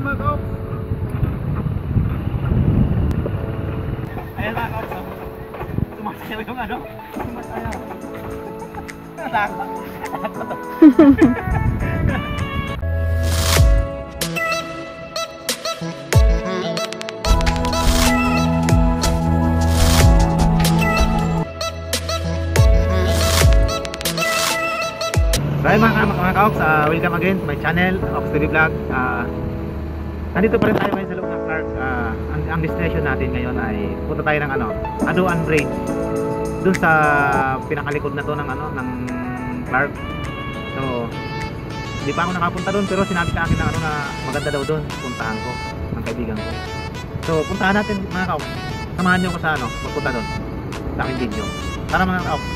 Ayan mga Ocs. Ayan mga Ocs. Tumasayaw yung ano? Tumasayaw. Takot. Takot. Hi mga ka-Ocs, welcome again to my channel, Ocs Tv Vlog. Nandito pa rin tayo ngayon sa loob ng park. Ang destination natin ngayon ay punta tayo ng Haduan Bridge. Doon sa pinakalikod na to ng park. So, hindi pa ako nakapunta doon pero sinabi sa akin na maganda daw doon. Puntahan ko, ang kaibigan ko. So, puntahan natin mga ka-Ocs. Samahan niyo ko sa magpunta doon sa aking video. Tara mga ka-Ocs,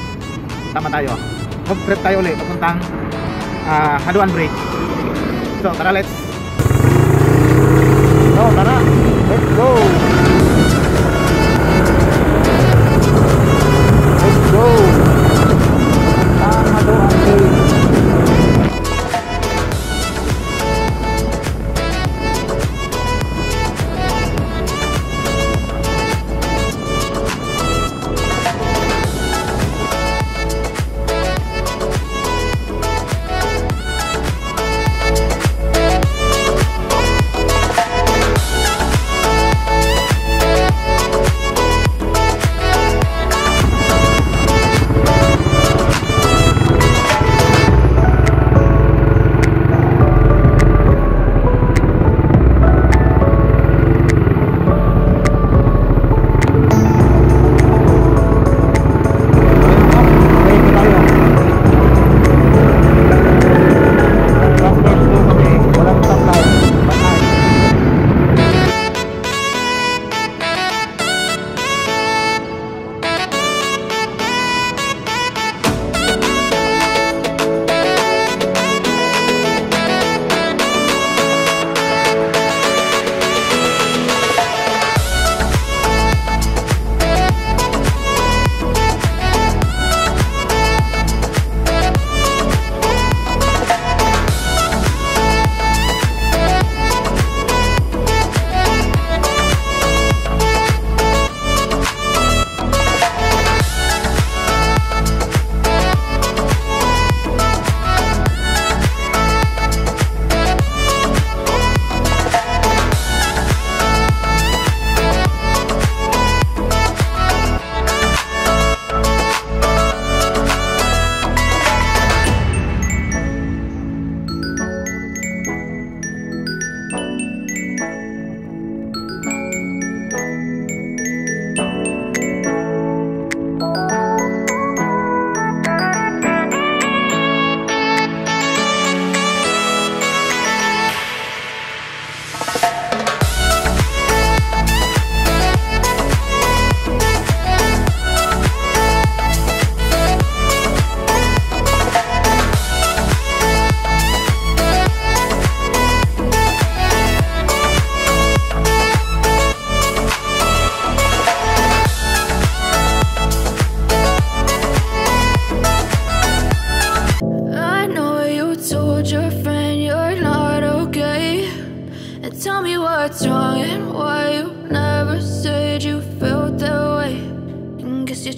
tama tayo. Mag-trip tayo ulit papuntang Haduan Bridge. So tara, let's go Haduan Bridge.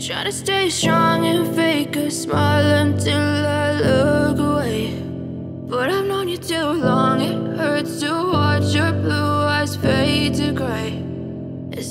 Try to stay strong and fake a smile until I look away. But I've known you too long, it hurts to watch your blue eyes fade to gray as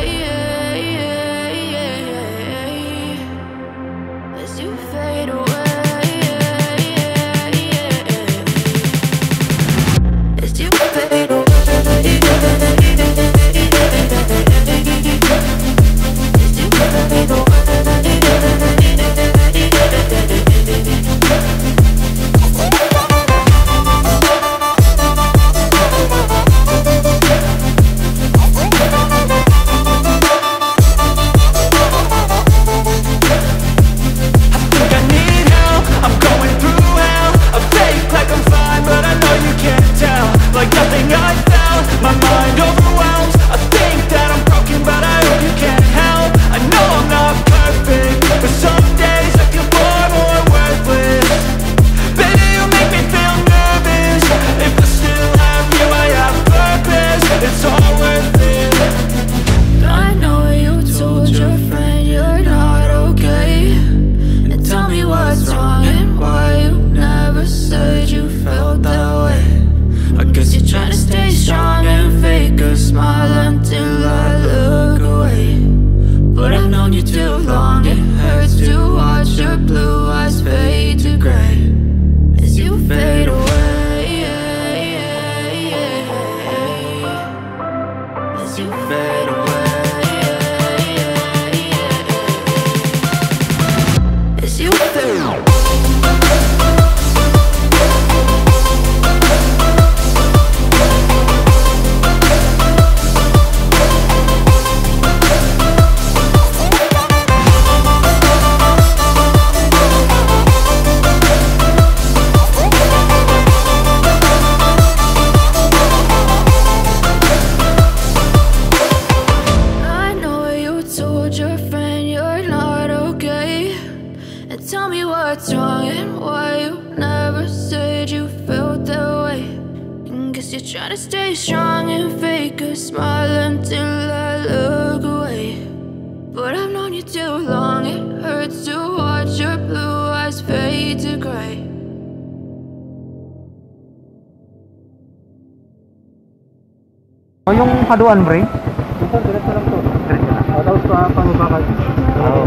Trying to stay strong and fake a smile until I look away. But I've known you too long, it hurts to watch your blue eyes fade to gray. Oh, yung Haduan Bridge? Ito, diretso lang to. Diretso lang. Tapos pa pangubakal. Oo.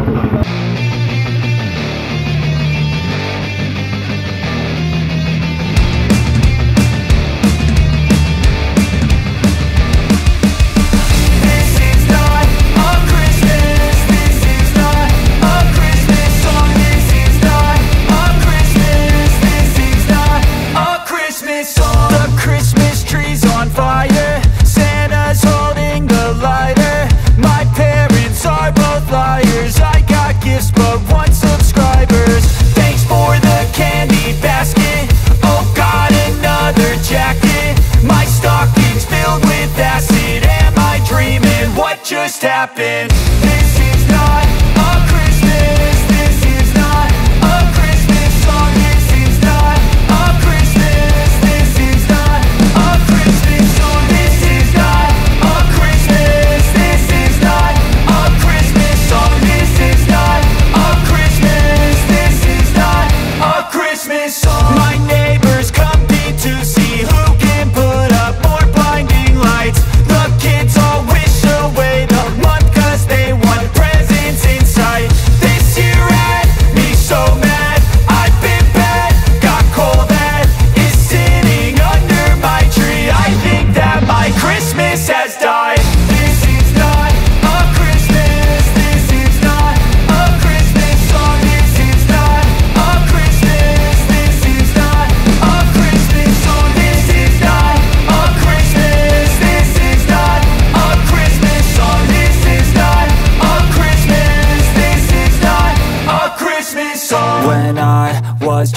Just happened. This is not a Christmas. This is not a Christmas song. This is not a Christmas. This is not a Christmas song. This is not a Christmas. This is not a Christmas song. This is not a Christmas. This is not a Christmas song. My neighbors come me to see who can put up more blinding lights. The kids all wish away the month 'cause they was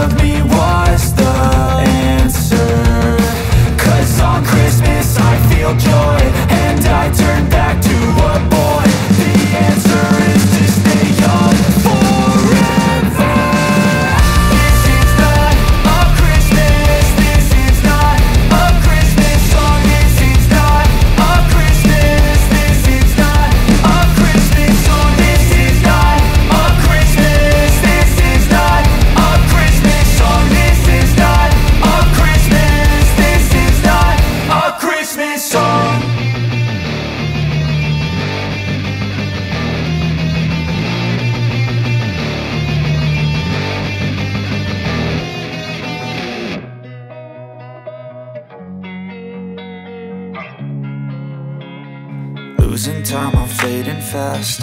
of me was the answer. 'Cause on Christmas I feel joy, and I turn back to a boy. The answer is to stay young forever. This is not a Christmas, this is not a Christmas song. This is not a Christmas, this is not a Christmas song. This is not a Christmas, this is not a Christmas song. This is not a Christmas, this is not a Christmas song. Losing time, I'm fading fast.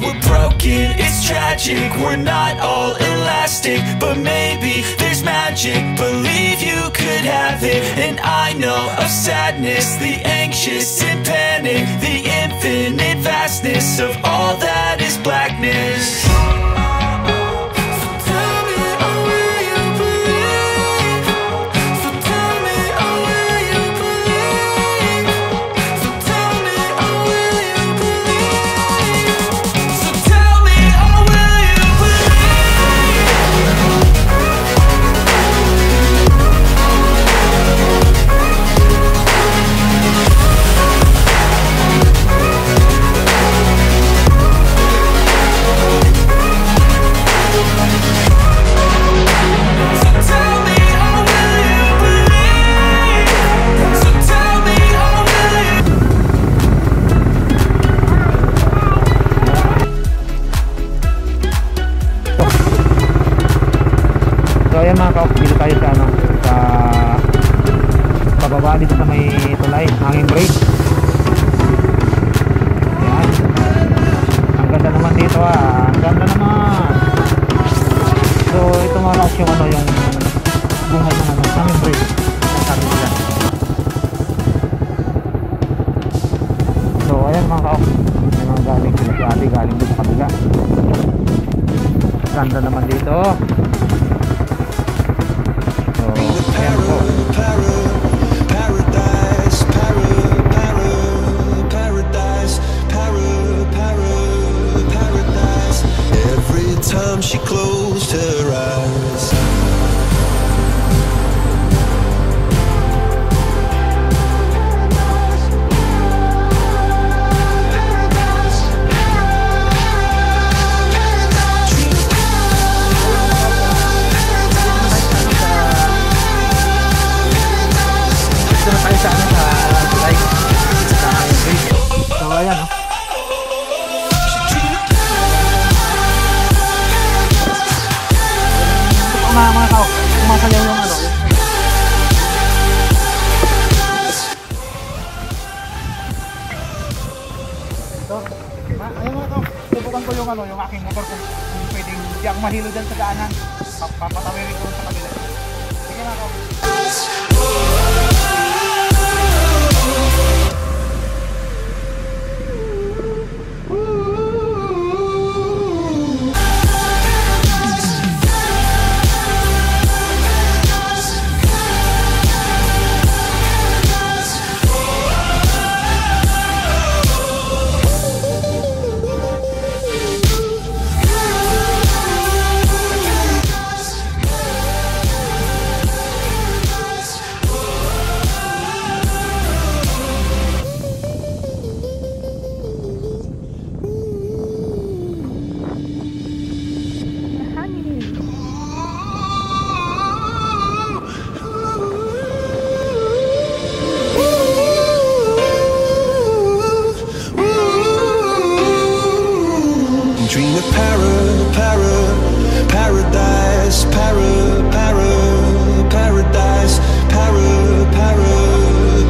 We're broken, it's tragic. We're not all elastic, but maybe there's magic. Believe you could have it. And I know of sadness, the anxious and panic, the infinite vastness of all that is blackness.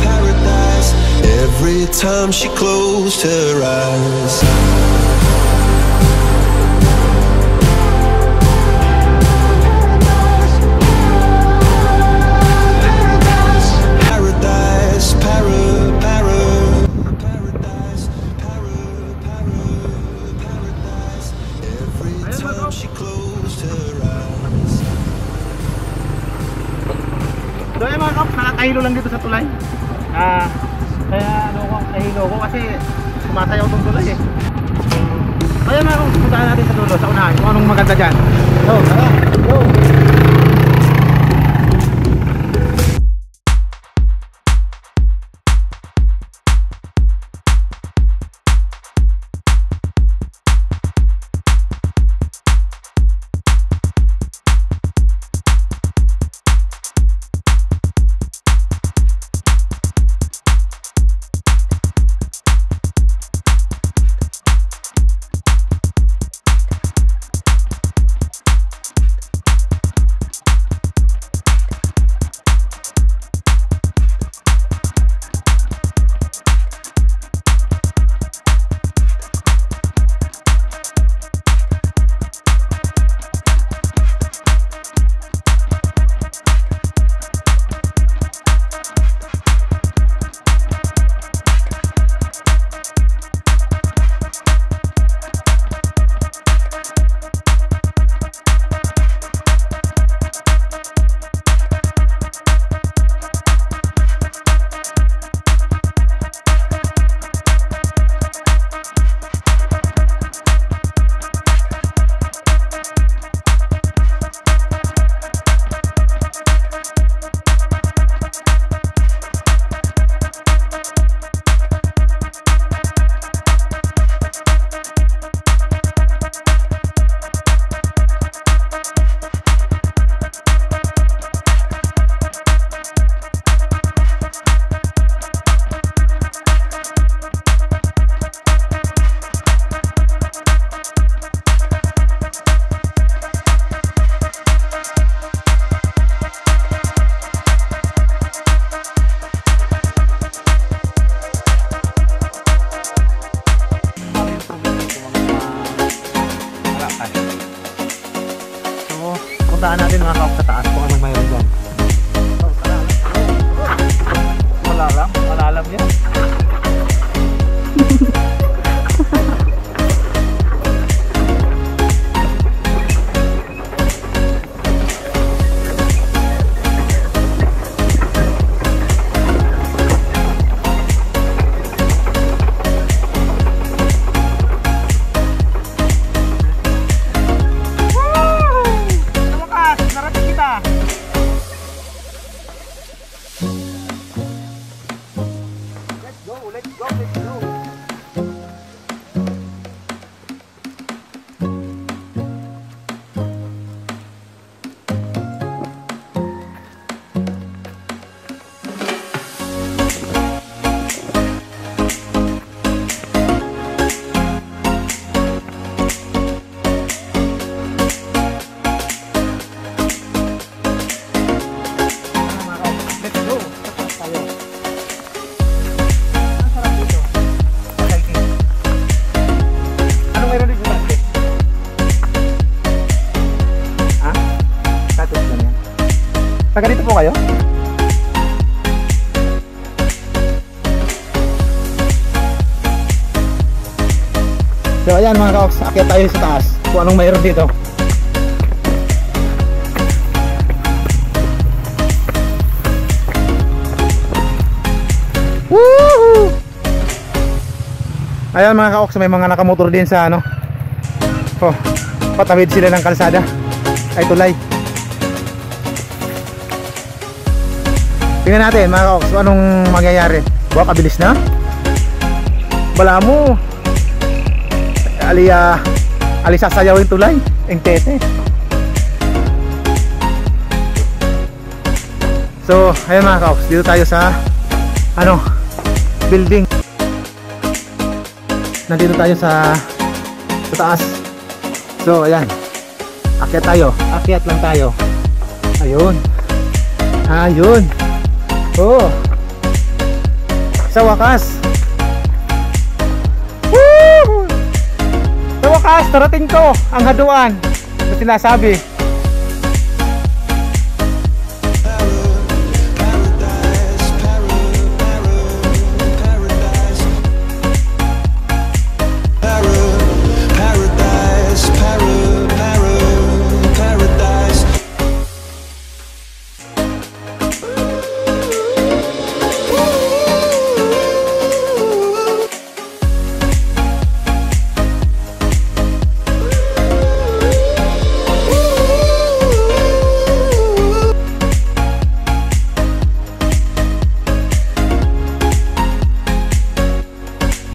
paradise. Every time she closed her eyes. So yung mga Ocs, nakakahilo lang dito sa tulay. Kaya nakahilo ko kasi sumasayaw itong tulay eh. Kaya mga Ocs, puntahan natin sa dulo, sa unahan, kung anong maganda dyan. So, tara, go! Puntaan natin mga Ocs sa taas kung anong mayroon dyan. Malalam, malalam yan. Taga dito po kayo? So ayan mga Ocs, akyat tayo sa taas kung anong mayroon dito. Woohoo! Ayan mga Ocs, may mga nakamotor din sa ano. Oh, patawid sila ng kalsada. Ay tulay. Tingnan natin mga Ocs, anong mangyayari. Wow, kabilis na. Bala mo. Ali sasayaw yung tulay. Ang tete. So, ayan mga Ocs, dito tayo sa building. Nandito tayo sa taas. So ayan, akyat tayo, akyat lang tayo. Ayun, ayun, oh, sa wakas. Woo! Sa wakas, narating ko ang Haduan na sinasabi.